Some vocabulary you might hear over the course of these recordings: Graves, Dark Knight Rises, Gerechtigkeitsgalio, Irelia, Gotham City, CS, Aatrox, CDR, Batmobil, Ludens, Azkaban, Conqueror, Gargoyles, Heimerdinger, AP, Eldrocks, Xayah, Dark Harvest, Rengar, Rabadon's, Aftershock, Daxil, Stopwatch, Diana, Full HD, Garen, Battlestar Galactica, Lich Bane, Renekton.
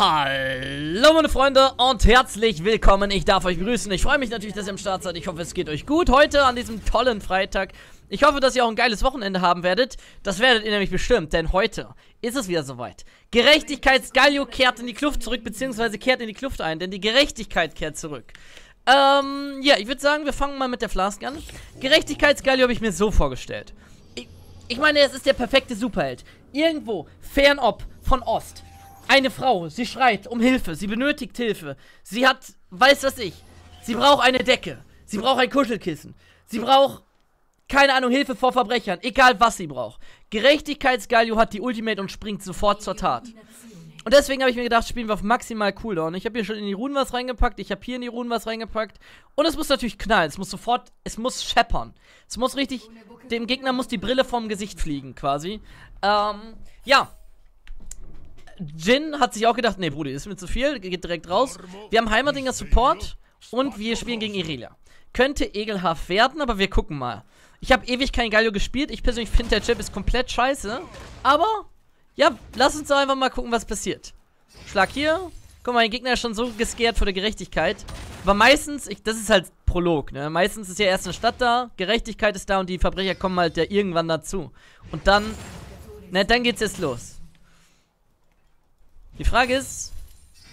Hallo meine Freunde und herzlich willkommen, ich darf euch grüßen, ich freue mich natürlich, dass ihr am Start seid, ich hoffe es geht euch gut heute an diesem tollen Freitag, ich hoffe, dass ihr auch ein geiles Wochenende haben werdet, das werdet ihr nämlich bestimmt, denn heute ist es wieder soweit, Gerechtigkeitsgalio kehrt in die Kluft zurück, beziehungsweise kehrt in die Kluft ein, denn die Gerechtigkeit kehrt zurück. Ja, ich würde sagen, wir fangen mal mit der Flask an. Gerechtigkeitsgalio habe ich mir so vorgestellt, ich meine, es ist der perfekte Superheld, irgendwo, fernab von Ost. Eine Frau, sie schreit um Hilfe, sie benötigt Hilfe, sie hat, weiß was ich, sie braucht eine Decke, sie braucht ein Kuschelkissen, sie braucht, keine Ahnung, Hilfe vor Verbrechern, egal was sie braucht. Gerechtigkeitsgalio hat die Ultimate und springt sofort zur Tat. Und deswegen habe ich mir gedacht, spielen wir auf maximal Cooldown. Ich habe hier schon in die Runen was reingepackt, ich habe hier in die Runen was reingepackt und es muss natürlich knallen, es muss sofort, es muss scheppern. Es muss richtig, dem Gegner muss die Brille vom Gesicht fliegen quasi. Ja. Jin hat sich auch gedacht, nee, Brudi, ist mir zu viel, geht direkt raus. Wir haben Heimerdinger Support und wir spielen gegen Irelia. Könnte ekelhaft werden, aber wir gucken mal. Ich habe ewig kein Galio gespielt, ich persönlich finde, der Chip ist komplett scheiße. Aber, ja, lass uns doch einfach mal gucken, was passiert. Schlag hier. Guck mal, mein Gegner ist schon so gescared vor der Gerechtigkeit. Aber meistens, das ist halt Prolog, ne? Meistens ist ja erst eine Stadt da, Gerechtigkeit ist da und die Verbrecher kommen halt ja irgendwann dazu. Und dann, ne, dann geht's jetzt los. Die Frage ist,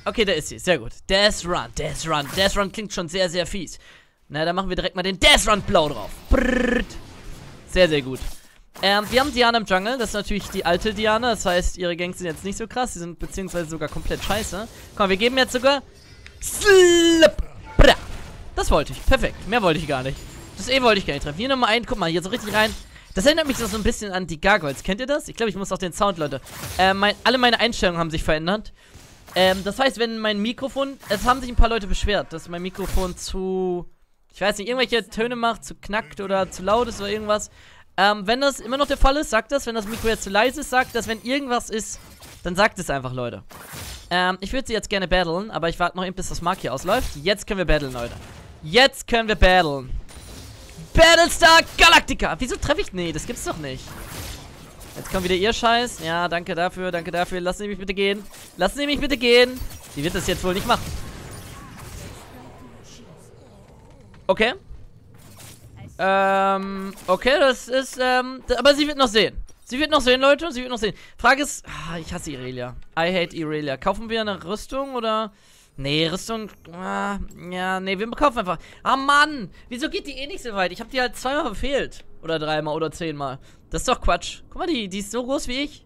okay, da ist sie, sehr gut. Death Run, Death Run, Death Run klingt schon sehr, sehr fies. Na, da machen wir direkt mal den Death Run blau drauf. Brrrt. Sehr, sehr gut. Wir haben Diana im Jungle, das ist natürlich die alte Diana, das heißt, ihre Gangs sind jetzt nicht so krass, sie sind beziehungsweise sogar komplett scheiße. Komm, wir geben jetzt sogar... Slip. Das wollte ich, perfekt, mehr wollte ich gar nicht. Das E wollte ich gar nicht treffen. Hier nochmal ein, guck mal, hier so richtig rein. Das erinnert mich so ein bisschen an die Gargoyles. Kennt ihr das? Ich glaube, ich muss auch den Sound, Leute. Alle meine Einstellungen haben sich verändert. Das heißt, wenn mein Mikrofon... Es haben sich ein paar Leute beschwert, dass mein Mikrofon zu... Ich weiß nicht, irgendwelche Töne macht, zu knackt oder zu laut ist oder irgendwas. Wenn das immer noch der Fall ist, sagt das. Wenn das Mikro jetzt zu leise ist, sagt das. Wenn irgendwas ist, dann sagt es einfach, Leute. Ich würde sie jetzt gerne battlen, aber ich warte noch eben, bis das Mark hier ausläuft. Jetzt können wir battlen, Leute. Jetzt können wir battlen. Battlestar Galactica! Wieso treffe ich? Nee, das gibt's doch nicht. Jetzt kommt wieder ihr Scheiß. Ja, danke dafür, danke dafür. Lassen Sie mich bitte gehen. Lassen Sie mich bitte gehen. Die wird das jetzt wohl nicht machen. Okay. Okay, das ist, aber sie wird noch sehen. Sie wird noch sehen, Leute. Sie wird noch sehen. Frage ist, ich hasse Irelia. I hate Irelia. Kaufen wir eine Rüstung oder... Nee, Rüstung, ja, nee, wir kaufen einfach. Ah, Mann, wieso geht die eh nicht so weit? Ich habe die halt zweimal verfehlt. Oder dreimal oder zehnmal. Das ist doch Quatsch. Guck mal, die ist so groß wie ich.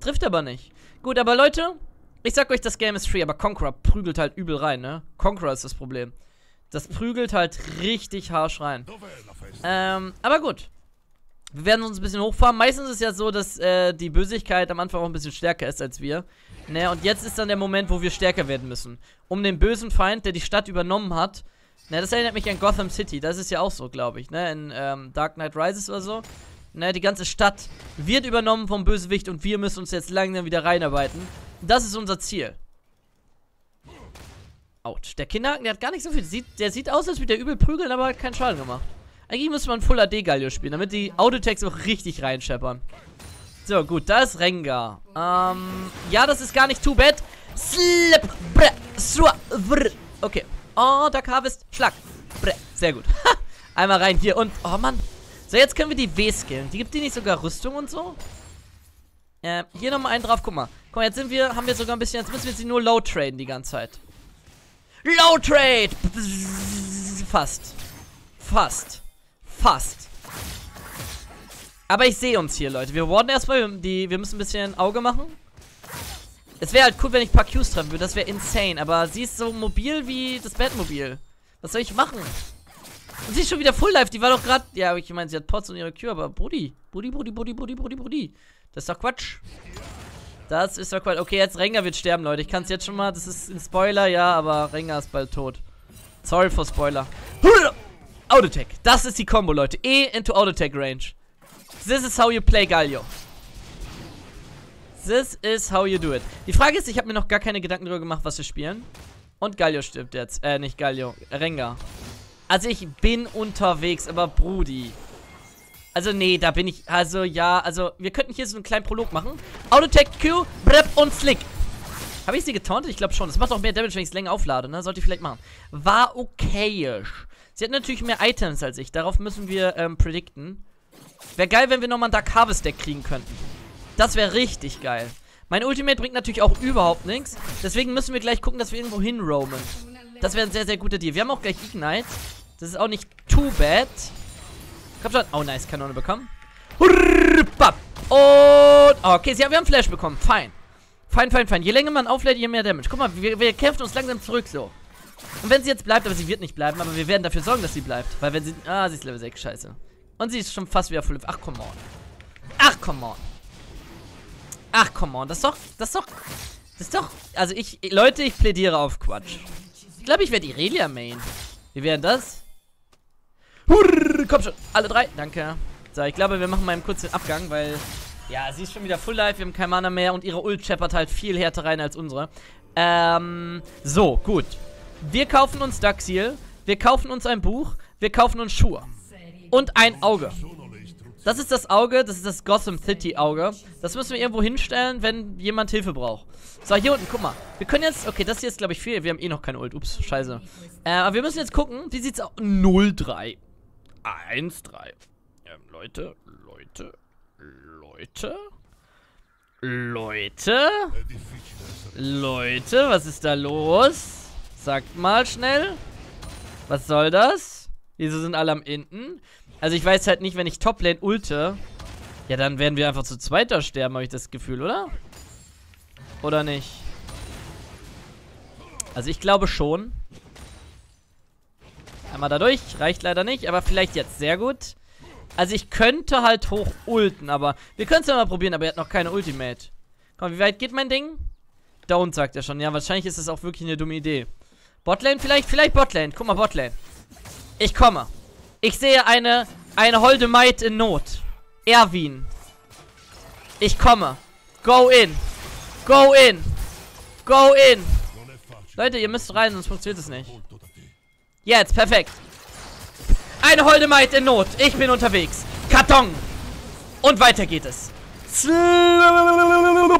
Trifft aber nicht. Gut, aber Leute, ich sag euch, das Game ist free. Aber Conqueror prügelt halt übel rein, ne? Conqueror ist das Problem. Das prügelt halt richtig harsch rein. Aber gut. Wir werden uns ein bisschen hochfahren. Meistens ist es ja so, dass die Bösigkeit am Anfang auch ein bisschen stärker ist als wir. Ne? Und jetzt ist dann der Moment, wo wir stärker werden müssen. Um den bösen Feind, der die Stadt übernommen hat. Ne? Das erinnert mich an Gotham City. Das ist ja auch so, glaube ich. Ne? In Dark Knight Rises oder so. Ne? Die ganze Stadt wird übernommen vom Bösewicht und wir müssen uns jetzt langsam wieder reinarbeiten. Das ist unser Ziel. Autsch. Der Kinderhaken, der hat gar nicht so viel. Der sieht aus, als würde der übel prügeln, aber hat keinen Schaden gemacht. Eigentlich müsste man Full HD Galio spielen, damit die Autotext auch richtig reinscheppern. So, gut, da ist Rengar. Ja, das ist gar nicht too bad. Slip, bre, swa, vr. Okay. Oh, Dark Harvest, Schlag. Bre. Sehr gut. Ha, einmal rein hier und, oh Mann. So, jetzt können wir die W skillen. Die gibt die nicht sogar Rüstung und so? Hier nochmal einen drauf, guck mal. Guck mal, jetzt sind wir, haben wir sogar ein bisschen, jetzt müssen wir sie nur low traden die ganze Zeit. Low trade! Fast. Fast. Fast. Aber ich sehe uns hier, Leute. Wir warden erstmal. Wir müssen ein bisschen Auge machen. Es wäre halt cool, wenn ich ein paar Qs treffen würde. Das wäre insane. Aber sie ist so mobil wie das Batmobil. Was soll ich machen? Und sie ist schon wieder Full Life. Die war doch gerade... Ja, ich meine, sie hat Pots und ihre Q. Aber Brudi. Brudi. Das ist doch Quatsch. Das ist doch Quatsch. Okay, jetzt Rengar wird sterben, Leute. Ich kann es jetzt schon mal... Das ist ein Spoiler, ja. Aber Rengar ist bald tot. Sorry for Spoiler. Autotech. Das ist die Combo, Leute. E into Autotech Range. This is how you play Galio. This is how you do it. Die Frage ist, ich habe mir noch gar keine Gedanken darüber gemacht, was wir spielen. Und Galio stirbt jetzt. Nicht Galio. Rengar. Also ich bin unterwegs, aber Brudi. Also nee, da bin ich. Also ja, also wir könnten hier so einen kleinen Prolog machen. Autotech Q, Brep und Slick. Habe ich sie getauntet? Ich glaube schon. Das macht auch mehr Damage, wenn ich es länger auflade, ne? Sollte ich vielleicht machen. War okayisch. Sie hat natürlich mehr Items als ich. Darauf müssen wir predikten. Wäre geil, wenn wir nochmal ein Dark Harvest Deck kriegen könnten. Das wäre richtig geil. Mein Ultimate bringt natürlich auch überhaupt nichts. Deswegen müssen wir gleich gucken, dass wir irgendwo hinroamen. Das wäre ein sehr, sehr guter Deal. Wir haben auch gleich Ignite. Das ist auch nicht too bad. Komm schon. Oh, nice. Kanone bekommen. Und... okay, ja, wir haben Flash bekommen. Fein. Fein, fein, fein. Je länger man auflädt, je mehr Damage. Guck mal, wir kämpfen uns langsam zurück so. Und wenn sie jetzt bleibt, aber sie wird nicht bleiben, aber wir werden dafür sorgen, dass sie bleibt. Weil wenn sie... ah, sie ist Level 6. Scheiße. Und sie ist schon fast wieder full. Ach, come on. Ach, come on. Ach, come on. Das ist doch... Also ich... Leute, ich plädiere auf Quatsch. Ich glaube, ich werde Irelia main. Wie wäre das? Hurr, komm schon. Alle drei. Danke. So, ich glaube, wir machen mal einen kurzen Abgang, weil... ja, sie ist schon wieder Full Life, wir haben kein Mana mehr und ihre Ult scheppert halt viel härter rein als unsere. So, gut. Wir kaufen uns Daxil, wir kaufen uns ein Buch, wir kaufen uns Schuhe. Und ein Auge. Das ist das Auge, das ist das Gotham City Auge. Das müssen wir irgendwo hinstellen, wenn jemand Hilfe braucht. So, hier unten, guck mal. Wir können jetzt, okay, das hier ist glaube ich viel, wir haben eh noch keine Ult, ups, scheiße. Aber wir müssen jetzt gucken, wie sieht's aus? 0-3. 1-3. Leute, was ist da los? Sagt mal schnell. Was soll das? Wieso sind alle am Enden? Also ich weiß halt nicht, wenn ich Toplane ulte, ja dann werden wir einfach zu zweiter sterben, habe ich das Gefühl, oder? Oder nicht? Also ich glaube schon. Einmal dadurch, reicht leider nicht, aber vielleicht jetzt sehr gut. Also ich könnte halt hoch ulten, aber wir können es ja mal probieren, aber er hat noch keine Ultimate. Komm, wie weit geht mein Ding? Down, sagt er schon. Ja, wahrscheinlich ist das auch wirklich eine dumme Idee. Botlane vielleicht? Vielleicht Botlane. Guck mal, Botlane. Ich komme. Ich sehe eine holde Maid in Not. Erwin. Ich komme. Go in. Go in. Go in. Leute, ihr müsst rein, sonst funktioniert es nicht. Jetzt, perfekt. Eine holde Maid in Not. Ich bin unterwegs. Karton. Und weiter geht es. Wir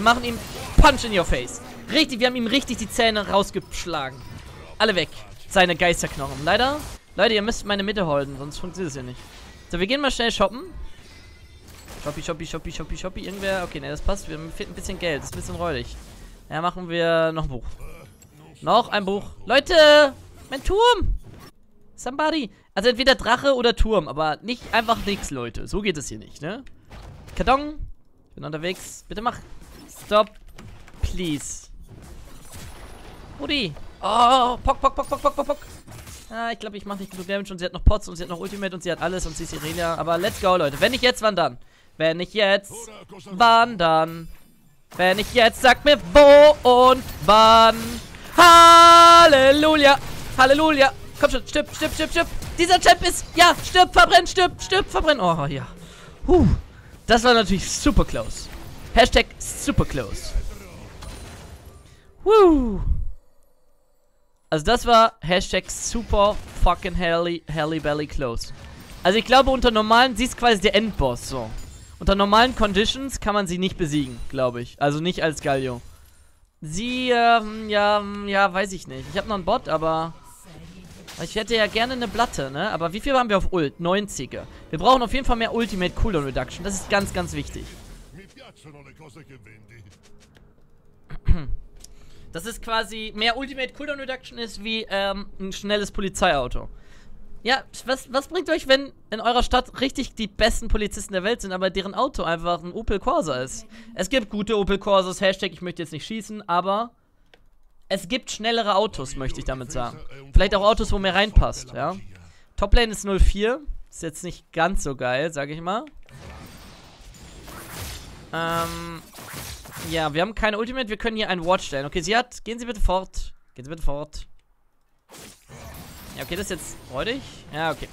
machen ihm Punch in your face. Richtig, wir haben ihm richtig die Zähne rausgeschlagen. Alle weg. Seine Geisterknochen. Leider. Leute, ihr müsst meine Mitte holden, sonst funktioniert es ja nicht. So, wir gehen mal schnell shoppen. Shoppi. Irgendwer. Okay, ne, das passt. Wir haben ein bisschen Geld. Das ist ein bisschen räudig. Ja, machen wir noch ein Buch. Noch ein Buch. Leute! Mein Turm! Somebody. Also entweder Drache oder Turm, aber nicht einfach nix, Leute. So geht es hier nicht, ne? Karton. Ich bin unterwegs. Bitte mach. Stop. Please. Rudi. Oh, Pock. Ah, ich glaube, ich mache nicht genug Damage und sie hat noch Pots und sie hat noch Ultimate und sie hat alles und sie ist Irelia. Aber let's go, Leute. Wenn nicht jetzt, wann dann? Wenn nicht jetzt, wann dann? Wenn nicht jetzt, sag mir wo und wann. Halleluja. Halleluja. Komm schon, stirb. Dieser Champ ist... ja, stirb, verbrenn. Oh, ja. Huh. Das war natürlich super close. Hashtag super close. Huh. Also das war Hashtag super fucking Hellybelly close. Also ich glaube, unter normalen... sie ist quasi der Endboss, so. Unter normalen Conditions kann man sie nicht besiegen, glaube ich. Also nicht als Galio. Sie, ja, weiß ich nicht. Ich habe noch einen Bot, aber... ich hätte ja gerne eine Blatte, ne? Aber wie viel haben wir auf Ult? 90er. Wir brauchen auf jeden Fall mehr Ultimate Cooldown Reduction. Das ist ganz, ganz wichtig. Das ist quasi... mehr Ultimate Cooldown Reduction ist wie ein schnelles Polizeiauto. Ja, was bringt euch, wenn in eurer Stadt richtig die besten Polizisten der Welt sind, aber deren Auto einfach ein Opel Corsa ist? Es gibt gute Opel Corsas, Hashtag, ich möchte jetzt nicht schießen, aber... es gibt schnellere Autos, möchte ich damit sagen. Vielleicht auch Autos, wo mehr reinpasst, ja. Toplane ist 0-4. Ist jetzt nicht ganz so geil, sag ich mal. Ja, wir haben keine Ultimate. Wir können hier einen Ward stellen. Okay, sie hat... gehen Sie bitte fort. Gehen Sie bitte fort. Ja, okay, das ist jetzt freudig. Ja, okay.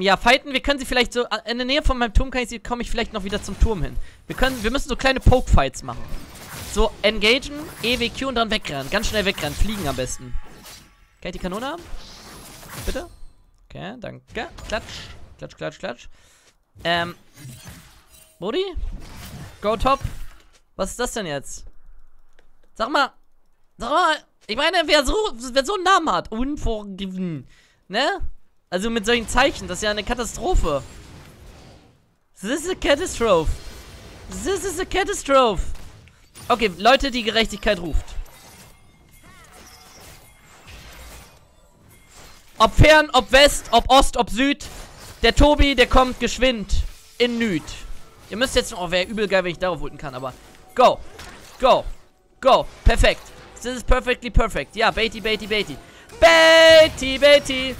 Ja, fighten. Wir können sie vielleicht so... in der Nähe von meinem Turm kann ich sie... komme ich vielleicht noch wieder zum Turm hin. Wir müssen so kleine Poke-Fights machen. So, engagen, EWQ und dann wegrennen. Ganz schnell wegrennen. Fliegen am besten. Kann ich die Kanone haben? Bitte? Okay, danke. Klatsch. Brody? Go top. Was ist das denn jetzt? Sag mal. Sag mal. Ich meine, wer so einen Namen hat. Unforgiven. Ne? Also mit solchen Zeichen. Das ist ja eine Katastrophe. This is a catastrophe. This is a catastrophe. Okay, Leute, die Gerechtigkeit ruft. Ob Fern, ob West, ob Ost, ob Süd. Der Tobi, der kommt geschwind in Nüd. Ihr müsst jetzt... Oh, wäre übel geil, wenn ich darauf wuten kann, aber... Go. Go. Go. Perfekt. This is perfectly perfect. Ja, Beatty, Beatty, Beatty. Beatty, Beatty.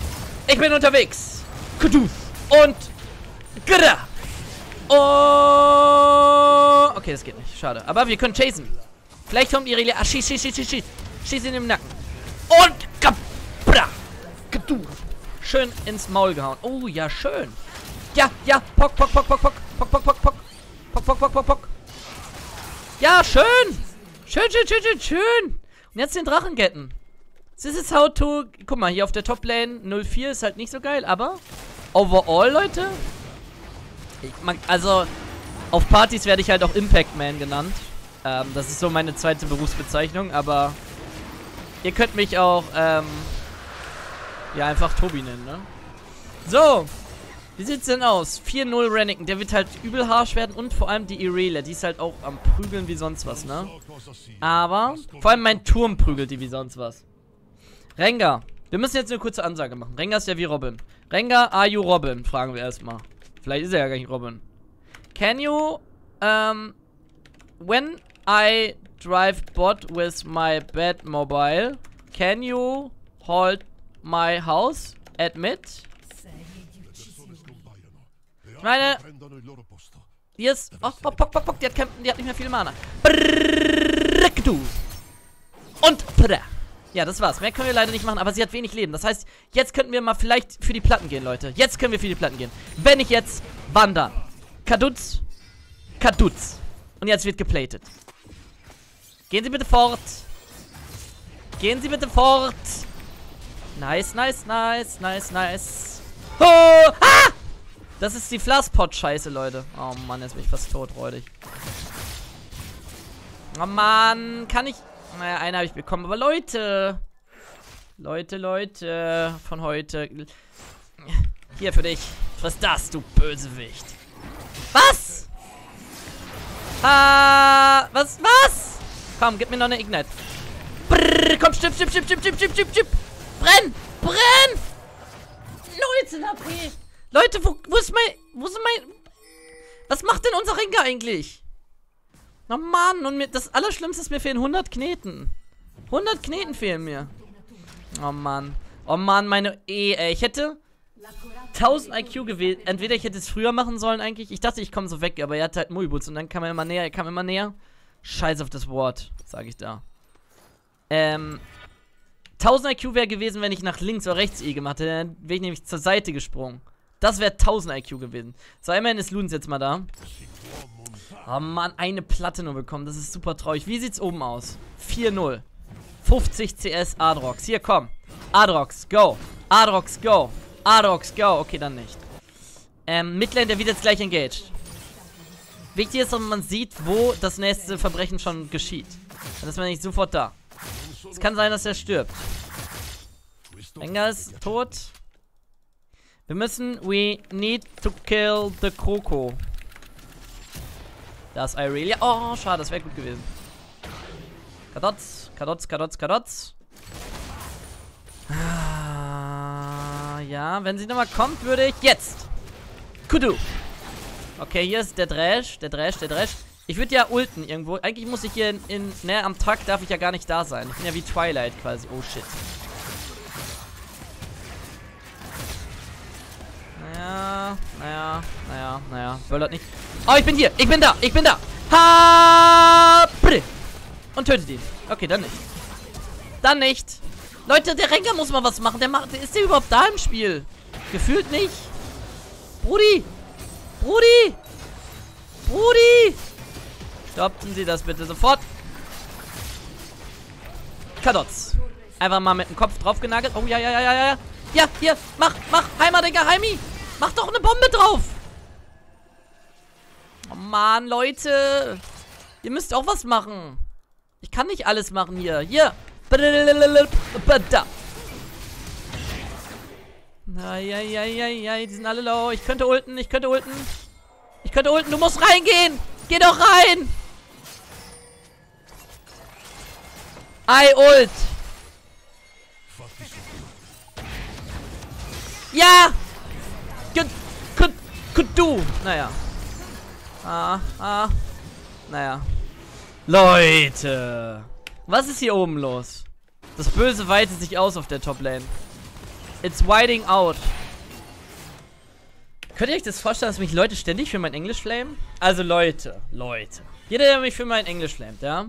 Ich bin unterwegs. Kuduf. Und... Grrr. Oh. Okay, das geht nicht. Schade. Aber wir können chasen. Vielleicht kommt Irelia... Ah, schieß, schieß, schieß, schieß, schieß. Schieß ihn im Nacken. Und... Kapra. Kuduf. Schön ins Maul gehauen. Oh, ja, schön. Ja, ja. Pock, pock, pock, pock, pock. Pock, pock, pock, pock. Pock, pock, pock, pock, pock. Ja, schön. Schön, schön, schön, schön, schön. Und jetzt den Drachenketten. This is how to... Guck mal, hier auf der Top-Lane 04 ist halt nicht so geil, aber... Overall, Leute... Also, auf Partys werde ich halt auch Impact Man genannt. Das ist so meine zweite Berufsbezeichnung, aber... Ihr könnt mich auch, ja, einfach Tobi nennen, ne? So... Wie sieht's denn aus? 4-0 Renekton. Der wird halt übel harsch werden und vor allem die Irelia. Die ist halt auch am Prügeln wie sonst was, ne? Aber vor allem mein Turm prügelt die wie sonst was. Rengar. Wir müssen jetzt eine kurze Ansage machen. Rengar ist ja wie Robin. Rengar, are you Robin? Fragen wir erstmal. Vielleicht ist er ja gar nicht Robin. Can you, when I drive bot with my Batmobile, can you hold my house? Admit? Ich meine, hier ist... Oh, oh, pock, pock, pock, die hat nicht mehr viel Mana. Und... Ja, das war's. Mehr können wir leider nicht machen, aber sie hat wenig Leben. Das heißt, jetzt könnten wir mal vielleicht für die Platten gehen, Leute. Jetzt können wir für die Platten gehen. Wenn ich jetzt wandern. Kadutz. Kadutz. Und jetzt wird geplatet. Gehen Sie bitte fort. Gehen Sie bitte fort. Nice, nice, nice, nice, nice. Oh! Ah! Das ist die Flasspot-Scheiße, Leute. Oh Mann, jetzt bin ich fast tot, räudig. Oh Mann, kann ich... Naja, eine habe ich bekommen. Aber Leute. Leute, Leute. Von heute. Hier für dich. Friss das, du Bösewicht. Was? Was? Was? Komm, gib mir noch eine Ignite. Brrr, komm, stimmt, stimmt, stimmt, stimmt, stimmt, stimmt, stimmt. Brenn! Brenn! 19 HP! Leute, wo ist mein... Was macht denn unser Rengar eigentlich? Na Mann, und mir, das Allerschlimmste ist, mir fehlen 100 Kneten. 100 Kneten fehlen mir. Oh Mann. Oh Mann, meine ich hätte 1000 IQ gewählt. Entweder ich hätte es früher machen sollen eigentlich. Ich dachte, ich komme so weg, aber er hat halt Muibutz. Und dann kam er immer näher, er kam immer näher. Scheiß auf das Wort, sage ich da. 1000 IQ wäre gewesen, wenn ich nach links oder rechts E gemacht hätte. Dann wäre ich nämlich zur Seite gesprungen. Das wäre 1000 IQ gewesen. So, immerhin ist Ludens jetzt mal da. Oh Mann, eine Platte nur bekommen. Das ist super traurig. Wie sieht's oben aus? 4-0. 50 CS Aatrox. Hier, komm. Aatrox, go. Aatrox, go. Aatrox, go. Okay, dann nicht. Midlane, der wird jetzt gleich engaged. Wichtig ist, dass man sieht, wo das nächste Verbrechen schon geschieht. Dann ist man nicht sofort da. Es kann sein, dass er stirbt. Rengar ist tot. Wir müssen, we need to kill the Coco. Da ist Irelia. Oh, schade, das wäre gut gewesen. Kadotz, Kadotz, Kadotz, Kadotz. Ah, ja, wenn sie nochmal kommt, würde ich jetzt. Kudu. Okay, hier ist der Trash, der Trash, der Trash. Ich würde ja ulten irgendwo. Eigentlich muss ich hier ne, am Tag darf ich ja gar nicht da sein. Ich bin ja wie Twilight quasi. Oh, shit. Naja. Wöllert nicht. Oh, ich bin hier. Ich bin da. Ich bin da. Ha! Und tötet ihn. Okay, dann nicht. Dann nicht. Leute, der Rengar muss mal was machen. Ist der überhaupt da im Spiel? Gefühlt nicht. Brudi. Brudi. Brudi. Stoppen Sie das bitte sofort. Kadotz. Einfach mal mit dem Kopf drauf genagelt. Oh, ja. Ja, hier. Mach. Heimerdinger, Heimi. Mach doch eine Bombe drauf! Oh Mann, Leute! Ihr müsst auch was machen. Ich kann nicht alles machen hier. Hier. Eieieiei, die sind alle low. Ich könnte ulten, ich könnte ulten. Ich könnte ulten, du musst reingehen. Geh doch rein. I ult. Ja. Du. Naja. Naja. Leute. Was ist hier oben los? Das Böse weitet sich aus auf der Top-Lane. It's widening out. Könnt ihr euch das vorstellen, dass mich Leute ständig für mein Englisch flamen? Also Leute. Jeder, der mich für mein Englisch flamt, ja?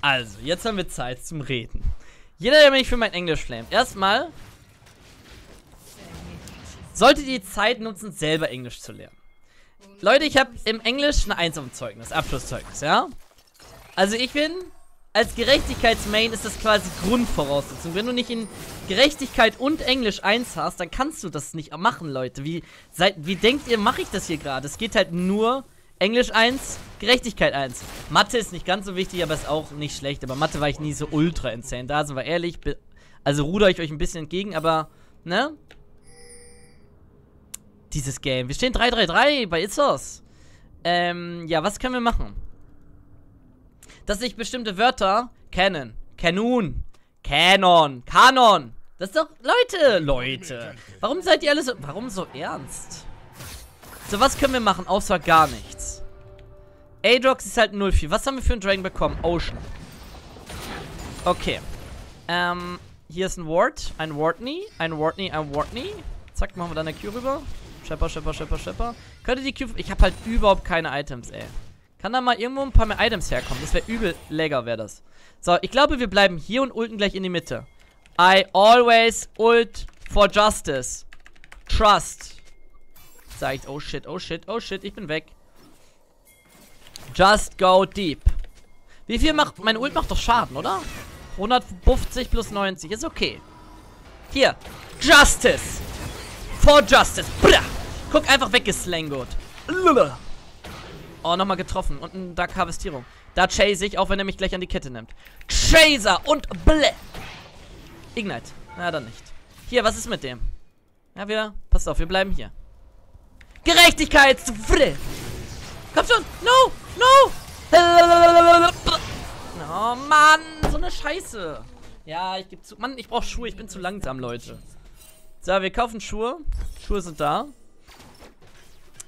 Also, jetzt haben wir Zeit zum Reden. Jeder, der mich für mein Englisch flamt. Erstmal solltet ihr die Zeit nutzen, selber Englisch zu lernen. Leute, ich habe im Englisch eine 1 auf dem Zeugnis, Abschlusszeugnis, ja? Also ich bin, als Gerechtigkeitsmain ist das quasi Grundvoraussetzung. Wenn du nicht in Gerechtigkeit und Englisch 1 hast, dann kannst du das nicht machen, Leute. Wie denkt ihr, mache ich das hier gerade? Es geht halt nur Englisch 1, Gerechtigkeit 1. Mathe ist nicht ganz so wichtig, aber ist auch nicht schlecht. Aber Mathe war ich nie so ultra insane. Da sind wir ehrlich, also ruder ich euch ein bisschen entgegen, aber, ne? Dieses Game. Wir stehen 3-3-3 bei Itzos. Ja, was können wir machen? Dass ich bestimmte Wörter kennen. Kanun. Kanon. Kanon. Das ist doch... Leute. Warum seid ihr alle so... Warum so ernst? So, was können wir machen? Außer gar nichts. Aatrox ist halt 0-4. Was haben wir für einen Dragon bekommen? Ocean. Okay. Hier ist ein Ward. Ein Wardney. Ein Wardney. Ein Wardney. Zack, machen wir dann eine Q rüber. Schepper. Könnte die Q... Ich habe halt überhaupt keine Items, ey. Kann da mal irgendwo ein paar mehr Items herkommen? Das wäre übel lecker, wäre das. So, ich glaube, wir bleiben hier und ulten gleich in die Mitte. I always ult for justice. Trust. Sag ich, oh shit, ich bin weg. Just go deep. Wie viel macht... Meine Ult macht doch Schaden, oder? 150 plus 90, ist okay. Hier. Justice. For Justice. Blah. Guck, einfach weggeslangot. Oh, nochmal getroffen. Und ein Dark Harvestierung. Da chase ich, auch wenn er mich gleich an die Kette nimmt. Chaser und bleh. Ignite. Na, dann nicht. Hier, was ist mit dem? Ja, passt auf, wir bleiben hier. Gerechtigkeits... Komm schon. No. Oh, Mann. So eine Scheiße. Ja, ich gebe zu... Mann, ich brauche Schuhe. Ich bin zu langsam, Leute. So, wir kaufen Schuhe. Schuhe sind da.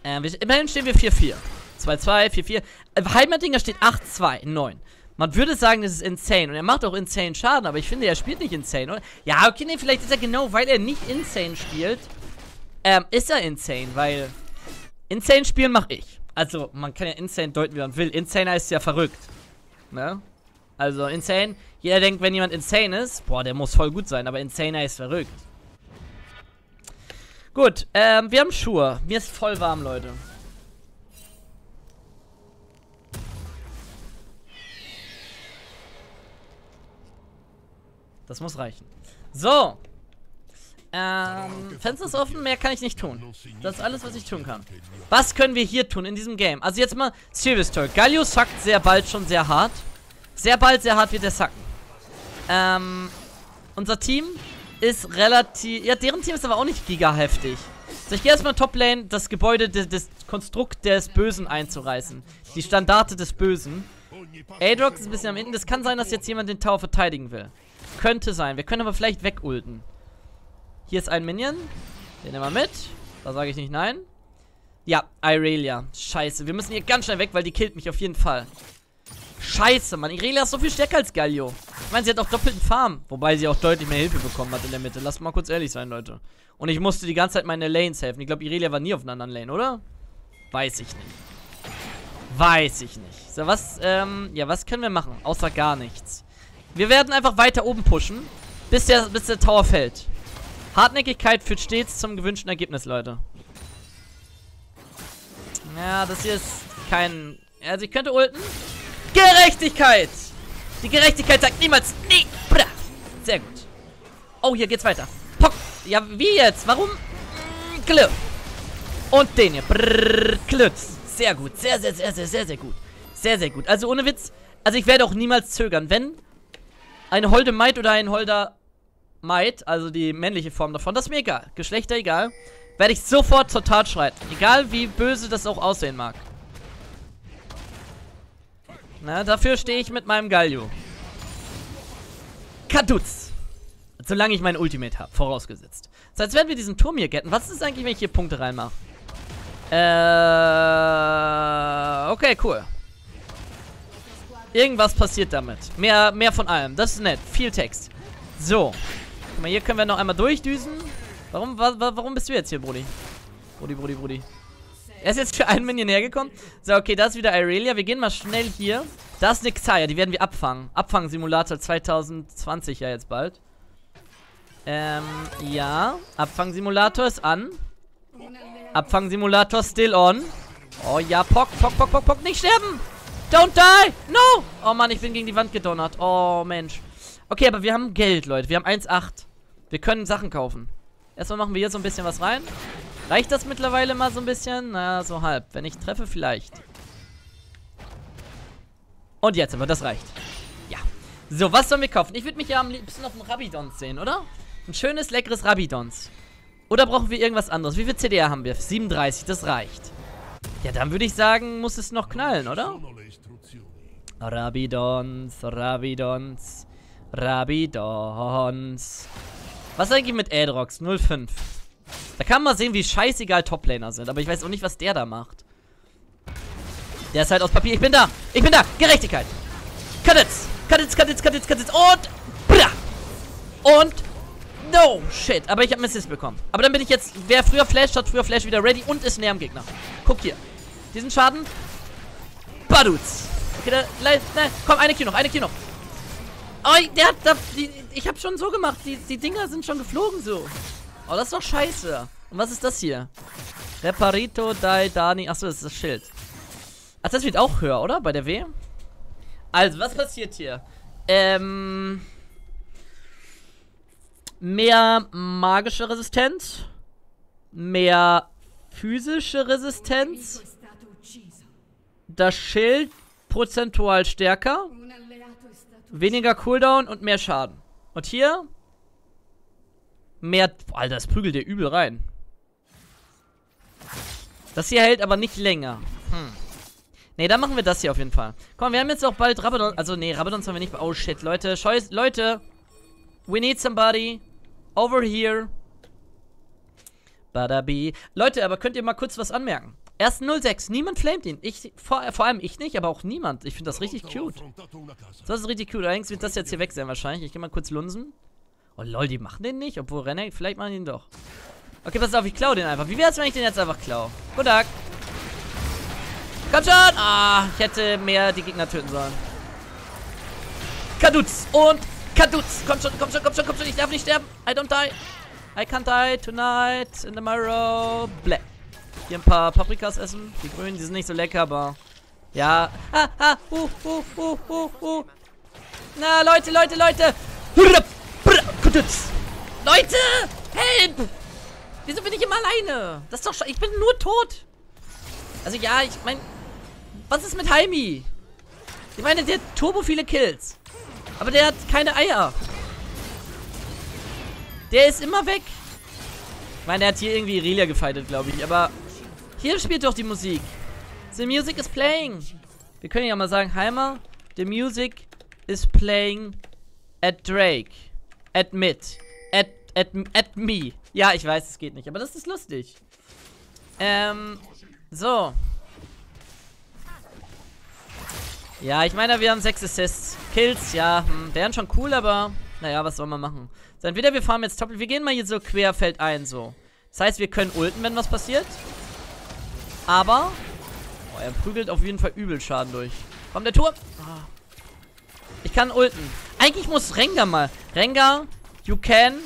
Immerhin stehen wir 4-4. 2-2, 4-4. Heimerdinger steht 8-2, 9. Man würde sagen, das ist insane. Und er macht auch insane Schaden, aber ich finde, er spielt nicht insane, oder? Ja, okay, nee, vielleicht ist er genau, weil er nicht insane spielt. Ist er insane, weil... Insane spielen mache ich. Also, man kann ja insane deuten, wie man will. Insane heißt ja verrückt. Ne? Also, insane. Jeder denkt, wenn jemand insane ist, boah, der muss voll gut sein, aber insane heißt verrückt. Gut, wir haben Schuhe. Mir ist voll warm, Leute. Das muss reichen. So. Fenster ist offen, mehr kann ich nicht tun. Das ist alles, was ich tun kann. Was können wir hier tun in diesem Game? Also jetzt mal Serious Talk. Galio suckt sehr bald schon sehr hart. Sehr bald, sehr hart wird er sucken. Unser Team... ist relativ... Ja, deren Team ist aber auch nicht giga heftig. So, ich gehe erstmal Top Lane, das Gebäude, das Konstrukt des Bösen einzureißen. Die Standarte des Bösen. Aatrox ist ein bisschen am Ende. Das kann sein, dass jetzt jemand den Tower verteidigen will. Könnte sein. Wir können aber vielleicht wegulten. Hier ist ein Minion. Den nehmen wir mit. Da sage ich nicht nein. Ja, Irelia. Scheiße. Wir müssen hier ganz schnell weg, weil die killt mich auf jeden Fall. Scheiße, Mann. Irelia ist so viel stärker als Galio. Ich meine, sie hat auch doppelten Farm. Wobei sie auch deutlich mehr Hilfe bekommen hat in der Mitte. Lasst mal kurz ehrlich sein, Leute. Und ich musste die ganze Zeit meine Lanes helfen. Ich glaube, Irelia war nie auf einer anderen Lane, oder? Weiß ich nicht. So, was können wir machen? Außer gar nichts. Wir werden einfach weiter oben pushen, bis der Tower fällt. Hartnäckigkeit führt stets zum gewünschten Ergebnis, Leute. Ja, das hier ist kein... Also, ich könnte ulten... Gerechtigkeit! Die Gerechtigkeit sagt niemals nie! Sehr gut. Oh, hier geht's weiter. Pock! Ja, wie jetzt? Warum? Klö. Und den hier. Klötz. sehr gut. Sehr gut. Sehr gut. Also ohne Witz. Also ich werde auch niemals zögern. Wenn eine holde Maid oder ein holder Maid, also die männliche Form davon, das ist mir egal. Geschlechter egal. Werde ich sofort zur Tat schreiten. Egal wie böse das auch aussehen mag. Na, dafür stehe ich mit meinem Galio. Kaduz. Solange ich mein Ultimate habe, vorausgesetzt. Das heißt, werden wir diesen Turm hier getten. Was ist eigentlich, wenn ich hier Punkte reinmache? Okay, cool. Irgendwas passiert damit. Mehr von allem. Das ist nett. Viel Text. So. Guck mal, hier können wir noch einmal durchdüsen. Warum bist du jetzt hier, Brudi? Brudi. Er ist jetzt für einen Minion hergekommen. So, okay, das ist wieder Irelia. Wir gehen mal schnell hier. Das ist eine Xayah. Die werden wir abfangen. Abfangsimulator 2020 ja jetzt bald. Ja. Abfangsimulator ist an. Abfangsimulator still on. Oh ja, Pock. Nicht sterben! Don't die! No! Oh Mann, ich bin gegen die Wand gedonnert. Oh Mensch. Okay, aber wir haben Geld, Leute. Wir haben 1,8. Wir können Sachen kaufen. Erstmal machen wir hier so ein bisschen was rein. Reicht das mittlerweile mal so ein bisschen? Na, so halb. Wenn ich treffe, vielleicht. Und jetzt aber, das reicht. Ja. So, was sollen wir kaufen? Ich würde mich ja am liebsten auf einen Rabadon's sehen, oder? Ein schönes, leckeres Rabadon's. Oder brauchen wir irgendwas anderes? Wie viel CDR haben wir? 37, das reicht. Ja, dann würde ich sagen, muss es noch knallen, oder? Rabadon's. Was eigentlich mit Eldrocks? 05. Da kann man mal sehen, wie scheißegal Toplaner sind. Aber ich weiß auch nicht, was der da macht. Der ist halt aus Papier. Ich bin da. Gerechtigkeit. Kaditz. Und. No, shit. Aber ich habe Missist bekommen. Aber dann bin ich jetzt. Wer früher Flash hat, früher Flash wieder ready und ist näher am Gegner. Guck hier. Diesen Schaden. Baduz. Okay, komm, eine Q noch. Oh, der hat. Ich habe schon so gemacht. Die Dinger sind schon geflogen so. Oh, das ist doch scheiße. Und was ist das hier? Reparito dai Dani. Achso, das ist das Schild. Ach, das wird auch höher, oder? Bei der W? Also, was passiert hier? Mehr magische Resistenz. Mehr physische Resistenz. Das Schild prozentual stärker. Weniger Cooldown und mehr Schaden. Und hier... mehr... Alter, das prügelt dir übel rein. Das hier hält aber nicht länger. Ne, dann machen wir das hier auf jeden Fall. Komm, wir haben jetzt auch bald Rabadon... Also, ne, Rabadon's haben wir nicht... Oh, shit, Leute. Scheiß... Leute. We need somebody. Over here. Badabi. Leute, aber könnt ihr mal kurz was anmerken? Erst 06. Niemand flamet ihn. Ich... Vor allem ich nicht, aber auch niemand. Ich finde das richtig cute. Das ist richtig cute. Allerdings wird das jetzt hier weg sein wahrscheinlich. Ich gehe mal kurz lunsen. Oh lol, die machen den nicht, obwohl Rengar, vielleicht machen die ihn doch. Okay, pass auf, ich klaue den einfach. Wie wäre es, wenn ich den jetzt einfach klaue? Guten Tag. Komm schon! Ah, ich hätte mehr die Gegner töten sollen. Kaduz und Kaduz. Komm schon. Ich darf nicht sterben. I don't die. I can't die tonight in tomorrow. Bleh. Hier ein paar Paprikas essen. Die grünen, die sind nicht so lecker, aber... Ja. Na, Leute. Leute! Help! Wieso bin ich immer alleine? Das ist doch scheiße. Ich bin nur tot. Also ja, ich meine... Was ist mit Heimi? Ich meine, der hat turbo viele Kills. Aber der hat keine Eier. Der ist immer weg. Ich meine, der hat hier irgendwie Irelia gefightet, glaube ich. Aber hier spielt doch die Musik. The music is playing. Wir können ja mal sagen, Heimer, the music is playing at Drake. At me. Ja, ich weiß, es geht nicht, aber das ist lustig. So. Ja, ich meine, wir haben 6 Assists. Kills, ja, wären schon cool, aber naja, was soll man machen? So, entweder wir fahren jetzt Top. Wir gehen mal hier so querfeld ein, so. Das heißt, wir können ulten, wenn was passiert. Aber oh, er prügelt auf jeden Fall übel Schaden durch. Komm, der Turm. Ah. Ich kann ulten. Eigentlich muss Rengar mal. Rengar, you can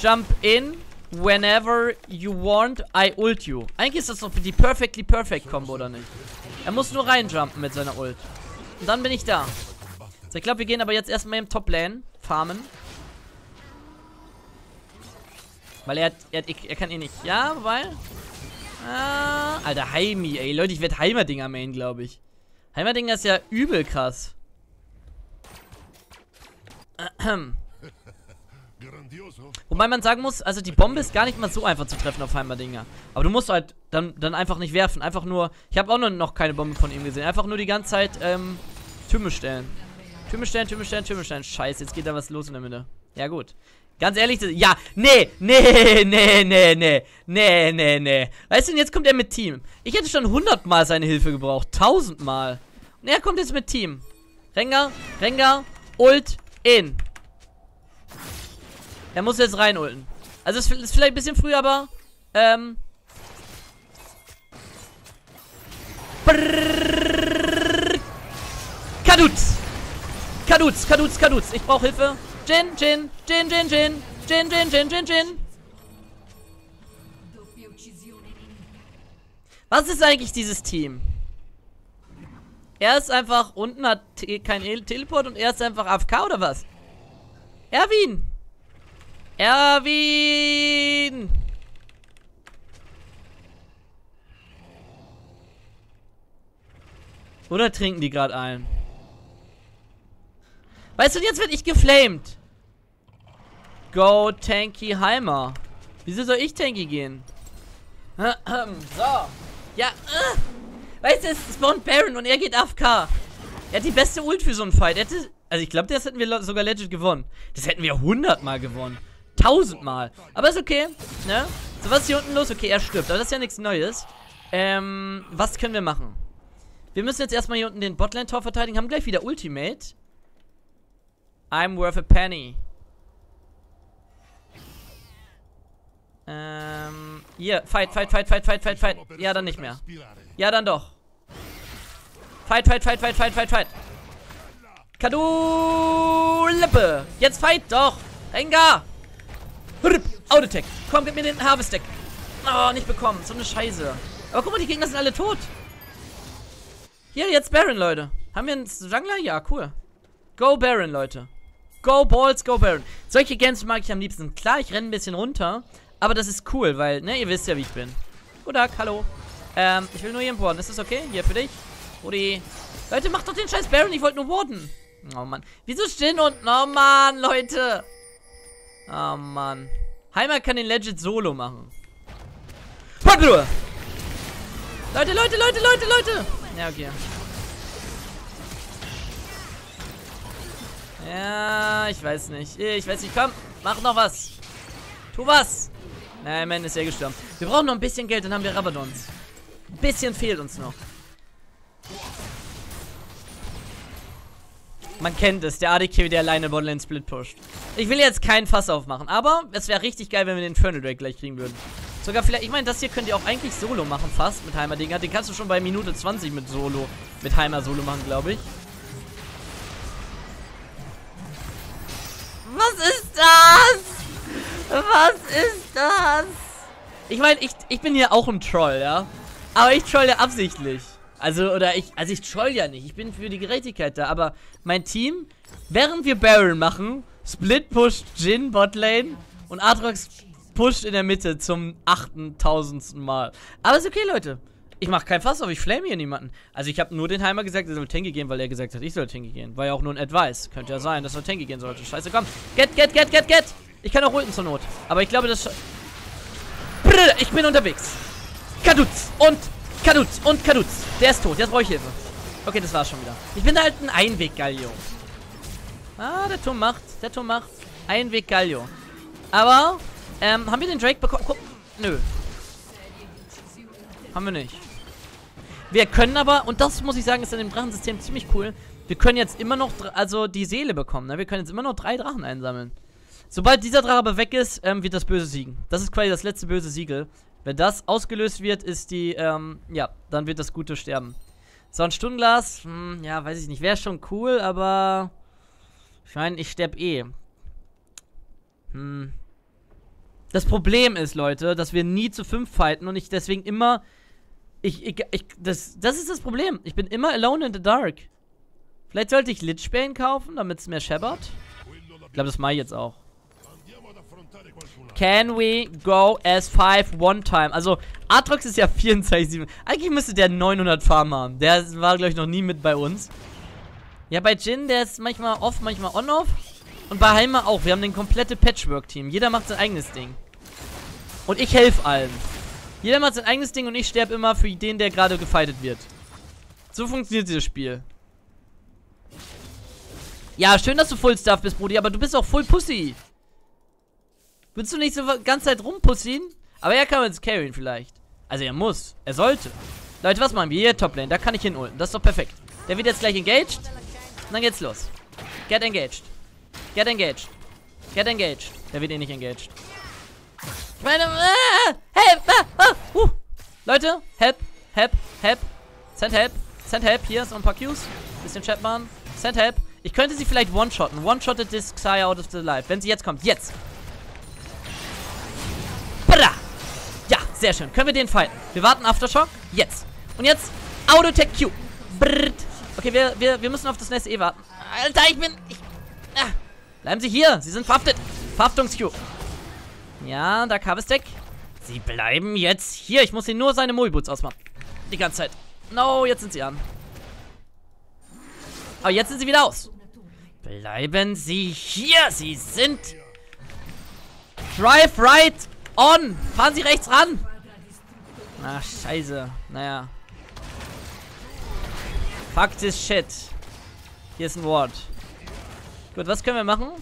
jump in whenever you want, I ult you. Eigentlich ist das doch die perfectly perfect Combo, oder nicht? Er muss nur reinjumpen mit seiner Ult. Und dann bin ich da. So, ich glaube, wir gehen aber jetzt erstmal im Top-Lane farmen. Weil er kann eh nicht. Ja, weil... Ah, Alter, Heimi, ey. Leute, ich werde Heimerdinger main, glaube ich. Heimerdinger ist ja übel krass. Wobei man sagen muss, also die Bombe ist gar nicht mal so einfach zu treffen auf Heimerdinger. Aber du musst halt dann einfach nicht werfen. Einfach nur, ich habe auch noch keine Bombe von ihm gesehen. Einfach nur die ganze Zeit Türme stellen. Türme stellen, Türme stellen, Türme stellen. Scheiße, jetzt geht da was los in der Mitte. Ja gut. Ganz ehrlich, ja, nee. Weißt du, und jetzt kommt er mit Team. Ich hätte schon 100 Mal seine Hilfe gebraucht, 1000 Mal. Und er kommt jetzt mit Team. Rengar, Ult, in. Er muss jetzt rein ulten. Also es ist vielleicht ein bisschen früh, aber Kaduz. Ich brauche Hilfe. Jin. Was ist eigentlich dieses Team? Er ist einfach unten, hat kein Teleport und er ist einfach AFK oder was? Erwin! Oder trinken die gerade ein? Weißt du, jetzt werde ich geflamed. Go Tanky Heimer. Wieso soll ich Tanky gehen? So. Ja. Weißt du, es spawnt Baron und er geht AFK. Er hat die beste Ult für so einen Fight. Also ich glaube, das hätten wir sogar legit gewonnen. Das hätten wir 100 Mal gewonnen. 1000 Mal. Aber ist okay. Ne? So, was ist hier unten los? Okay, er stirbt. Aber das ist ja nichts Neues. Was können wir machen? Wir müssen jetzt erstmal hier unten den Botlane-Tor verteidigen. Haben gleich wieder Ultimate. I'm worth a penny. Hier, fight. Ja, dann nicht mehr. Ja, dann doch. Fight. Kadu-Lippe. Jetzt fight doch. Rengar. Auto-Tech. Komm, gib mir den Harvest-Deck. Oh, nicht bekommen. So eine Scheiße. Aber guck mal, die Gegner sind alle tot. Hier, jetzt Baron, Leute. Haben wir einen Jungler? Ja, cool. Go Baron, Leute. Go Balls, go Baron. Solche Games mag ich am liebsten. Klar, ich renne ein bisschen runter. Aber das ist cool, weil, ne, ihr wisst ja, wie ich bin. Guten Tag, hallo. Ich will nur hier warden. Ist das okay? Hier für dich. Rudi. Leute, macht doch den scheiß Baron. Ich wollte nur warden. Oh, Mann. Wieso stehen unten? Oh, Mann, Leute. Oh, Mann. Heimer kann den Legit Solo machen. Leute, Leute. Ja, okay. Ja, ich weiß nicht. Komm, mach noch was. Tu was. Nein, man ist ja gestorben. Wir brauchen noch ein bisschen Geld, dann haben wir Rabadon's. Ein bisschen fehlt uns noch. Man kennt es, der ADK, der alleine Botlane Split pusht. Ich will jetzt keinen Fass aufmachen, aber es wäre richtig geil, wenn wir den Infernal Drake gleich kriegen würden. Sogar vielleicht, ich meine, das hier könnt ihr auch eigentlich Solo machen, fast, mit Heimerdinger. Den kannst du schon bei Minute 20 mit Heimer Solo machen, glaube ich. Was ist das? Ich meine, ich bin hier auch ein Troll, ja. Aber ich trolle absichtlich. Also ich troll ja nicht. Ich bin für die Gerechtigkeit da. Aber mein Team, während wir Baron machen, Split pusht Jin Botlane und Aatrox pusht in der Mitte zum 8000. Mal. Aber ist okay, Leute. Ich mache kein Fass auf, ich flame hier niemanden. Also ich habe nur den Heimer gesagt, er soll Tanky gehen, weil er gesagt hat, ich soll Tanky gehen. War ja auch nur ein Advice. Könnte ja sein, dass er Tanky gehen sollte. Scheiße, komm. Get. Ich kann auch ulten zur Not. Aber ich glaube, das... Ich bin unterwegs. Kaduz. Der ist tot. Jetzt brauche ich Hilfe. Okay, das war's schon wieder. Ich bin halt ein Einweg-Galio. Ah, der Turm macht. Einweg-Galio. Aber, haben wir den Drake bekommen? Nö. Haben wir nicht. Wir können aber, und das muss ich sagen, ist in dem Drachensystem ziemlich cool, wir können jetzt immer noch, also die Seele bekommen, ne? Wir können jetzt immer noch 3 Drachen einsammeln. Sobald dieser Drache aber weg ist, wird das Böse siegen. Das ist quasi das letzte böse Siegel. Wenn das ausgelöst wird, ist die, ja, dann wird das Gute sterben. So, ein Stundenglas, ja, weiß ich nicht, wäre schon cool, aber ich meine, ich sterbe eh. Das Problem ist, Leute, dass wir nie zu 5 fighten und ich deswegen immer... Das ist das Problem. Ich bin immer alone in the dark. Vielleicht sollte ich Lich Bane kaufen, damit es mehr scheppert. Ich glaube, das mache ich jetzt auch. Can we go as 5 one time? Also, Aatrox ist ja 24,7. Eigentlich müsste der 900 Farm haben. Der war, glaube ich, noch nie mit bei uns. Ja, bei Jin, der ist manchmal off, manchmal on-off. Und bei Heimer auch. Wir haben den komplette Patchwork-Team. Jeder macht sein eigenes Ding. Und ich helfe allen. Jeder macht sein eigenes Ding und ich sterbe immer für den, der gerade gefightet wird. So funktioniert dieses Spiel. Ja, schön, dass du Full Staff bist, Brudi, aber du bist auch Full Pussy. Willst du nicht so die ganze Zeit rumpussien? Aber er kann jetzt carryen vielleicht. Also er muss. Er sollte. Leute, was machen wir? Hier, Toplane. Da kann ich hinulten. Das ist doch perfekt. Der wird jetzt gleich engaged. Und dann geht's los. Get engaged. Get engaged. Get engaged. Der wird eh nicht engaged. Ich meine, help! Leute, help, help, help. Send help. Send help. Hier ist noch ein paar Qs. Bisschen Chat machen. Send help. Ich könnte sie vielleicht one-shotten. One-shotted this Xayah out of the life. Wenn sie jetzt kommt. Jetzt. Ja, sehr schön. Können wir den fighten? Wir warten Aftershock. Jetzt. Und jetzt Auto-Tech Q. Brrrt. Okay, wir müssen auf das nächste E warten. Alter, bleiben Sie hier. Sie sind verhaftet. Verhaftungs-Q. Ja, Dark Harvest Deck. Sie bleiben jetzt hier. Ich muss hier nur seine Mobi-Boots ausmachen. Die ganze Zeit. No, jetzt sind sie an. Aber jetzt sind sie wieder aus. Bleiben Sie hier. Sie sind... Drive right. On! Fahren Sie rechts ran! Ach, scheiße. Naja. Fuck this shit. Hier ist ein Ward. Gut, was können wir machen?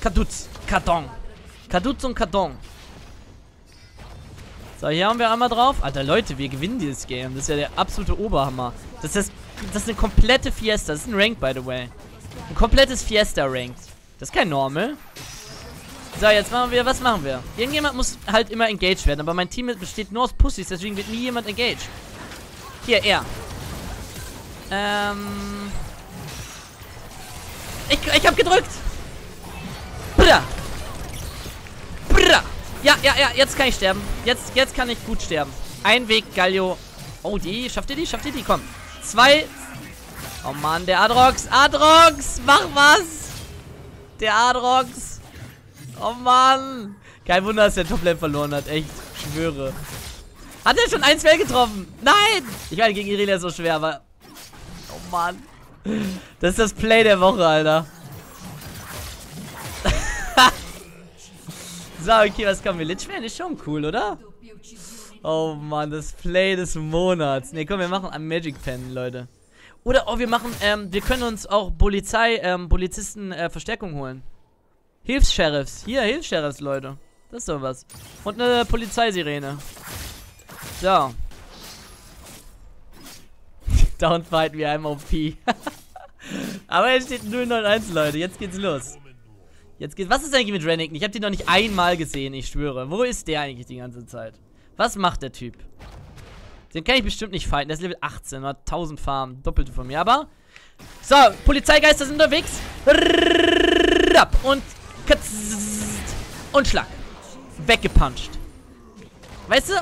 Kaduz. Karton. Kaduz und Karton. So, hier haben wir einmal drauf. Alter, Leute, wir gewinnen dieses Game. Das ist ja der absolute Oberhammer. Das ist eine komplette Fiesta. Das ist ein Ranked, by the way. Ein komplettes Fiesta-Ranked. Das ist kein Normal. So, jetzt machen wir, was machen wir? Irgendjemand muss halt immer engaged werden, aber mein Team besteht nur aus Pussys, deswegen wird nie jemand engaged. Hier, er. Ich hab gedrückt! Brrra! Brrra! Ja, jetzt kann ich sterben. Jetzt kann ich gut sterben. Einweg, Galio. Oh, die, schafft ihr die? Schafft ihr die? Komm. Zwei. Oh Mann, der Aatrox. Aatrox, mach was! Der Aatrox. Oh Mann. Kein Wunder, dass der Toplane verloren hat. Echt. Ich schwöre. Hat er schon ein Spell getroffen? Nein. Ich meine, gegen Irelia so schwer, aber... Oh Mann. Das ist das Play der Woche, Alter. So, okay, was kommen wir? Lich Bane ist schon cool, oder? Oh Mann, das Play des Monats. Ne, komm, wir machen ein Magic Pen, Leute. Oder, oh, wir machen, wir können uns auch Polizisten, Verstärkung holen. Hilfs-Sheriffs. Hier, Hilfs-Sheriffs, Leute. Das ist sowas. Und eine Polizeisirene. So. Don't fight me, I'm OP. Aber hier steht 091, Leute. Jetzt geht's los. Jetzt geht's. Was ist eigentlich mit Renekton? Ich habe den noch nicht einmal gesehen, ich schwöre. Wo ist der eigentlich die ganze Zeit? Was macht der Typ? Den kann ich bestimmt nicht fighten. Der ist Level 18, hat 1000 Farmen. Doppelte von mir, aber... So, Polizeigeister sind unterwegs. Und... Und Schlag. Weggepuncht. Weißt du?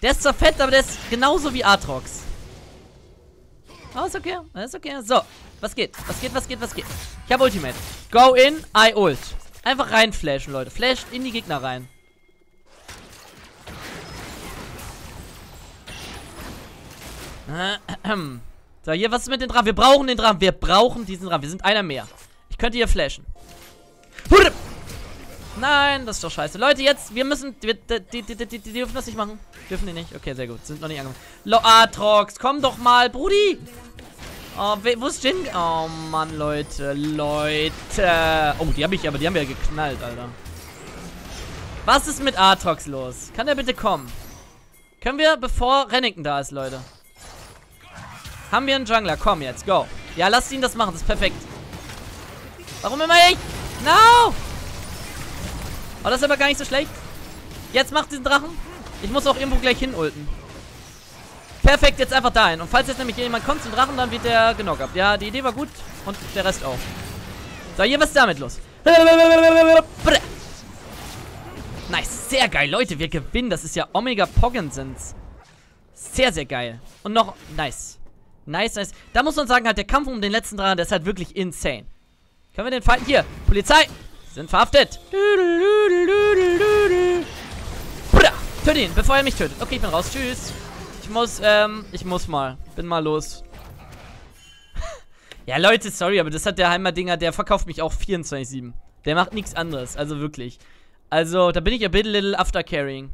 Der ist zwar fett, aber der ist genauso wie Aatrox. Oh, ist okay. Ist okay. So. Was geht? Was geht? Was geht? Was geht? Ich habe Ultimate. Go in. I ult. Einfach reinflashen, Leute. Flasht in die Gegner rein. So, hier, was ist mit den Drachen? Wir brauchen den Drachen. Wir brauchen diesen Drachen. Wir sind einer mehr. Ich könnte hier flashen. Nein, das ist doch scheiße. Leute, jetzt, wir müssen... Die dürfen das nicht machen. Dürfen die nicht? Okay, sehr gut. Sind noch nicht angekommen. Aatrox, komm doch mal, Brudi. Oh, wo ist Jin? Oh, Mann, Leute. Oh, die haben wir ja geknallt, Alter. Was ist mit Aatrox los? Kann der bitte kommen? Können wir, bevor Renekton da ist, Leute? Haben wir einen Jungler? Komm jetzt, go. Ja, lasst ihn das machen, das ist perfekt. Warum immer ich? No! Oh, das ist aber gar nicht so schlecht. Jetzt macht diesen Drachen. Ich muss auch irgendwo gleich hinulten. Perfekt, jetzt einfach dahin. Und falls jetzt nämlich jemand kommt zum Drachen, dann wird der genockt ab. Ja, die Idee war gut. Und der Rest auch. So, hier, was ist damit los? Nice, sehr geil. Leute, wir gewinnen. Das ist ja Omega Poggensens. Sehr, sehr geil. Und noch, nice. Nice, nice. Da muss man sagen, halt der Kampf um den letzten Drachen, der ist halt wirklich insane. Können wir den fighten? Hier, Polizei. sind verhaftet. Töte ihn, bevor er mich tötet. Okay, ich bin raus. Tschüss. Ich muss mal. Bin mal los. Ja, Leute, sorry, aber das hat der Heimerdinger, der verkauft mich auch 24/7. Der macht nichts anderes, also wirklich. Also, da bin ich a bit little after carrying.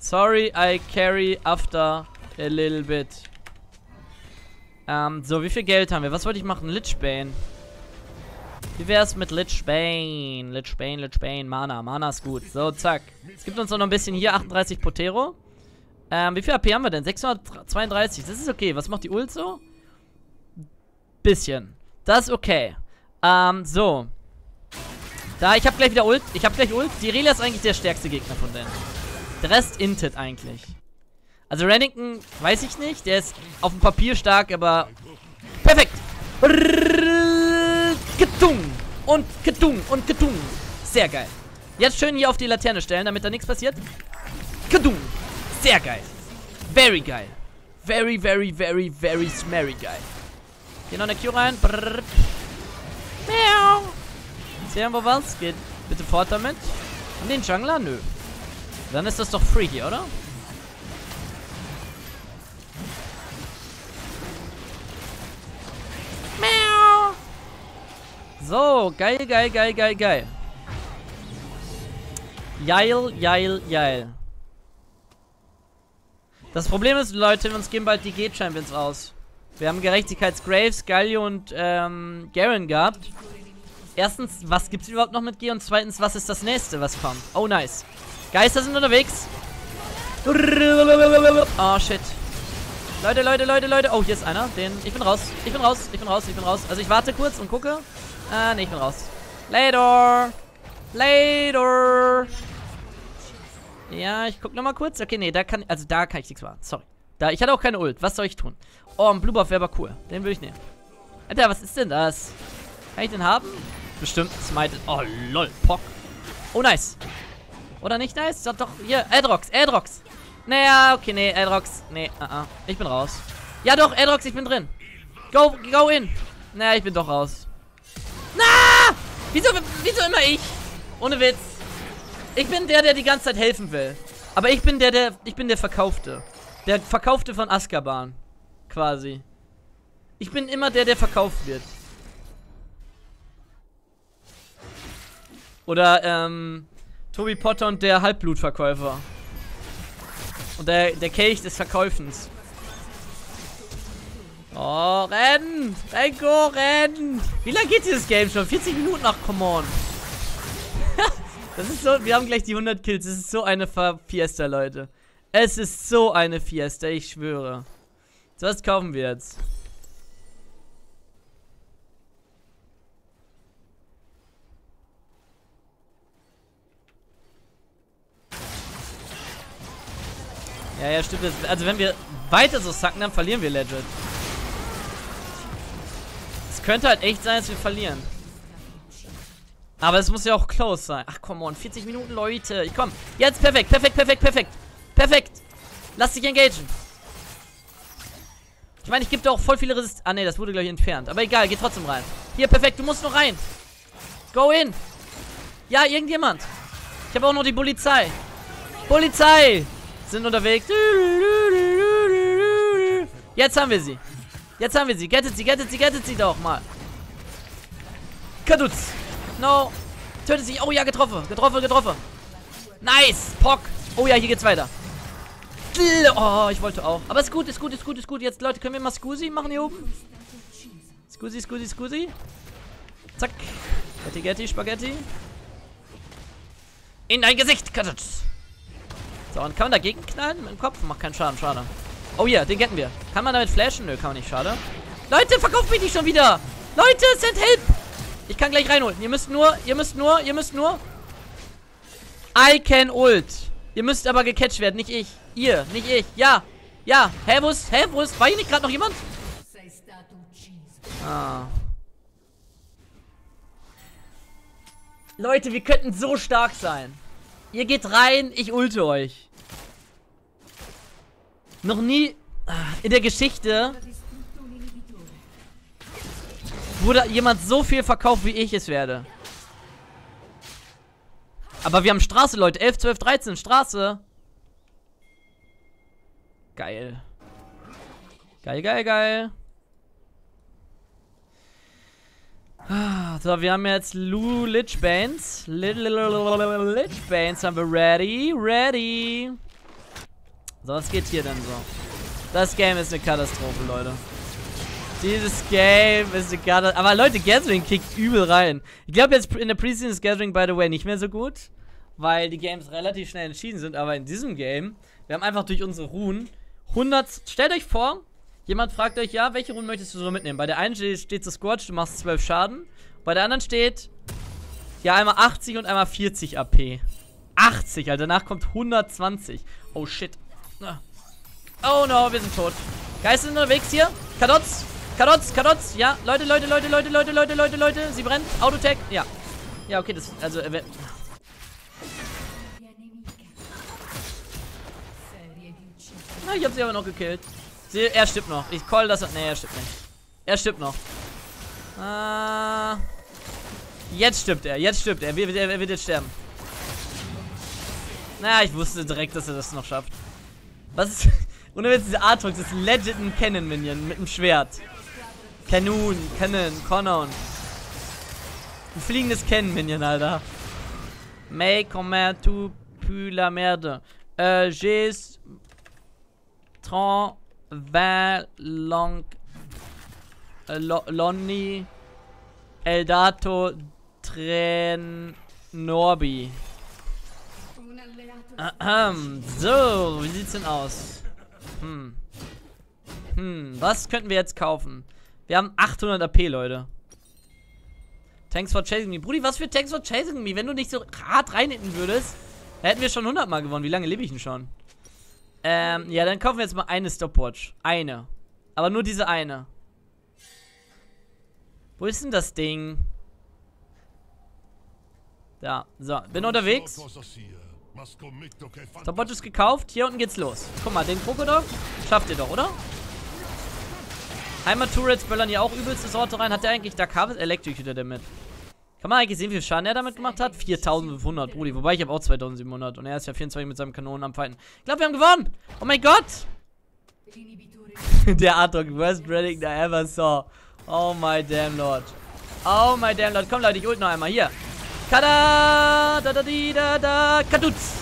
Sorry, I carry after a little bit. So, wie viel Geld haben wir? Was wollte ich machen? Lich Bane. Wie wär's mit Lich Bane? Lich Bane, Lich Bane. Mana, Mana ist gut. So, zack. Es gibt uns auch noch ein bisschen hier. 38 Potero. Wie viel AP haben wir denn? 632. Das ist okay. Was macht die Ult so? Bisschen. Das ist okay. So. Da, ich hab gleich wieder Ult. Ich hab gleich Ult. Die Irelia ist eigentlich der stärkste Gegner von denen. Der Rest intet eigentlich. Also Renington, weiß ich nicht. Der ist auf dem Papier stark, aber... Perfekt! Ketung! Und Ketung! Und Ketung! Sehr geil. Jetzt schön hier auf die Laterne stellen, damit da nichts passiert. Ketung! Sehr geil. Very geil. Very, very, very, very smerry geil. Hier noch eine Q rein. Brrr. Miau. Jetzt haben wir was. Geht bitte fort damit. Haben den Jungler? Nö. Dann ist das doch free hier, oder? Miau. So, geil, geil, geil, geil, geil. Geil, geil, geil. Das Problem ist, Leute, uns geben bald die G-Champions aus. Wir haben Gerechtigkeitsgraves, Galio und Garen gehabt. Erstens, was gibt's überhaupt noch mit G? Und zweitens, was ist das nächste, was kommt? Oh, nice. Geister sind unterwegs. Oh, shit. Leute, Leute, Leute, Leute. Oh, hier ist einer. Den. Ich bin raus. Ich bin raus. Ich bin raus. Ich bin raus. Also, ich warte kurz und gucke. Ah, nee, ich bin raus. Later. Later. Ja, ich guck nochmal kurz. Okay, nee, da kann... Also, da kann ich nichts machen. Sorry. Da, ich hatte auch keine Ult. Was soll ich tun? Oh, ein Blue Buff wäre aber cool. Den würde ich nehmen. Alter, was ist denn das? Kann ich den haben? Bestimmt. Smite. Oh, lol. Pock. Oh, nice. Oder nicht nice? Doch, doch. Hier. Eldrocks. Eldrocks. Naja, okay. Nee, Eldrocks. Nee, ich bin raus. Ja, doch. Eldrocks, ich bin drin. Go, go in. Naja, ich bin doch raus. Na! Wieso immer ich? Ohne Witz. Ich bin der, der die ganze Zeit helfen will. Aber ich bin der Verkaufte. Der Verkaufte von Azkaban. Quasi. Ich bin immer der verkauft wird. Oder, Toby Potter und der Halbblutverkäufer. Und der Kelch des Verkäufens. Oh, rennen! Rengo, rennen! Wie lange geht dieses Game schon? 40 Minuten? Ach, come on. Das ist so, wir haben gleich die 100 Kills. Das ist so eine Fiesta, Leute. Es ist so eine Fiesta, ich schwöre. So, was kaufen wir jetzt? Ja, ja, stimmt. Also, wenn wir weiter so sacken, dann verlieren wir legit. Es könnte halt echt sein, dass wir verlieren. Aber es muss ja auch close sein. Ach, come on. 40 Minuten, Leute. Ich komm. Jetzt perfekt. Perfekt, perfekt, perfekt. Perfekt. Lass dich engagen. Ich meine, ich gebe da auch voll viele Resist... Ah, ne, das wurde gleich entfernt. Aber egal, geh trotzdem rein. Hier, perfekt. Du musst noch rein. Go in. Ja, irgendjemand. Ich habe auch noch die Polizei. Polizei. Sind unterwegs. Jetzt haben wir sie. Jetzt haben wir sie. Gettet sie, gettet sie, gettet sie doch mal. Kadutz. No. Tötet sich. Oh ja, getroffen. Getroffen, getroffen. Nice. Pock. Oh ja, hier geht's weiter. Oh, ich wollte auch. Aber ist gut, ist gut, ist gut, ist gut. Jetzt, Leute, können wir mal Scusi machen hier oben? Scusi, Scusi, Scusi. Zack. Getty, Getty, Spaghetti. In dein Gesicht, Katz. So, und kann man dagegen knallen? Mit dem Kopf? Macht keinen Schaden, schade. Oh ja, yeah, den getten wir. Kann man damit flashen? Nö, kann man nicht, schade. Leute, verkauft mich nicht schon wieder. Leute, send help. Ich kann gleich reinholen. Ihr müsst nur. I can ult. Ihr müsst aber gecatcht werden, nicht ich. Ihr, nicht ich. Ja. Ja. Hä, wo ist? Hä, wo ist? War hier nicht gerade noch jemand? Ah. Leute, wir könnten so stark sein. Ihr geht rein, ich ulte euch. Noch nie in der Geschichte wurde jemand so viel verkauft, wie ich es werde. Aber wir haben Straße, Leute. 11, 12, 13. Straße. Geil. Geil, geil, geil. So, wir haben jetzt Lich Bane. Lich Bane haben wir ready. Ready. So, was geht hier denn so? Das Game ist eine Katastrophe, Leute. Dieses Game ist eine Katastrophe. Aber Leute, Gathering kickt übel rein. Ich glaube jetzt in der Preseason ist Gathering, by the way, nicht mehr so gut. Weil die Games relativ schnell entschieden sind. Aber in diesem Game, wir haben einfach durch unsere Runen 100... Stellt euch vor, jemand fragt euch, ja, welche Runen möchtest du so mitnehmen? Bei der einen steht so Scorch, du machst 12 Schaden. Bei der anderen steht, ja, einmal 80 und einmal 40 AP. 80, also danach kommt 120. Oh, shit. Oh no, wir sind tot. Geist sind unterwegs hier. Kadotz, Kadotz, Kadotz. Ja, Leute, Leute, Leute, Leute, Leute, Leute, Leute, Leute. Sie brennt. Autotech. Ja. Ja, okay, das... Also... Na, ich hab sie aber noch gekillt. Sie, er stirbt noch. Ich call das... Ne, er stirbt nicht. Er stirbt noch. Jetzt stirbt er. Jetzt stirbt er. Er wird jetzt sterben. Na, ich wusste direkt, dass er das noch schafft. Was ist... Ohne Witz, diese Aatrox ist legit ein Cannon-Minion mit einem Schwert. Kanon, Cannon, Conon. Ein fliegendes Cannon-Minion, Alter. Mais comment tu pues la merde. J'ai 30 long Lonnie Eldato Tren Norbi. So, wie sieht's denn aus? Was könnten wir jetzt kaufen? Wir haben 800 AP, Leute. Thanks for chasing me. Brudi, was für Thanks for chasing me? Wenn du nicht so hart reinhitten würdest, hätten wir schon 100 Mal gewonnen. Wie lange lebe ich denn schon? Ja, dann kaufen wir jetzt mal eine Stopwatch. Eine. Aber nur diese eine. Wo ist denn das Ding? Da, so. Bin unterwegs. Stopwatch ist gekauft. Hier unten geht's los. Guck mal, den Krokodok schafft ihr doch, oder? Heimat-Turrets böllern hier auch übelste Sorte rein. Hat der eigentlich Dark Harvest? Electrocuted damit. Kann man eigentlich sehen, wie viel Schaden er damit gemacht hat? 4.500, Brudi. Wobei, ich habe auch 2.700. Und er ist ja 24 mit seinem Kanonen am Fighten. Ich glaube, wir haben gewonnen. Oh mein Gott. Der Aatrox, worst breading I ever saw. Oh my damn lord. Oh my damn lord. Komm, Leute, ich ult noch einmal. Hier. Kada! Da da di da da! Kadutz!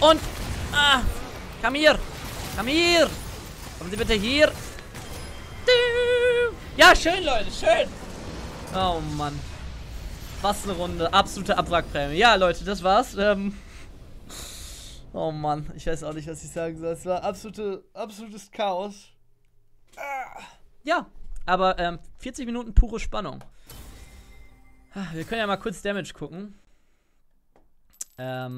Und! Ah! Komm hier! Komm hier! Kommen Sie bitte hier! Ja, schön, Leute! Schön! Oh, Mann. Was eine Runde. Absolute Abwrackprämie. Ja, Leute, das war's. Oh, Mann. Ich weiß auch nicht, was ich sagen soll. Es war absolutes Chaos. Ja, aber 40 Minuten pure Spannung. Wir können ja mal kurz Damage gucken. Wir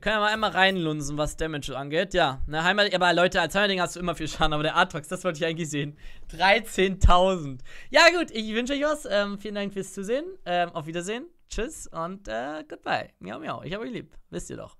können ja mal einmal reinlunsen, was Damage angeht. Ja, ne, Heimerdinger, aber Leute, als Heimerdinger hast du immer viel Schaden, aber der Aatrox, das wollte ich eigentlich sehen. 13.000. Ja gut, ich wünsche euch was. Vielen Dank fürs Zusehen. Auf Wiedersehen. Tschüss und goodbye. Miau, miau. Ich habe euch lieb. Wisst ihr doch.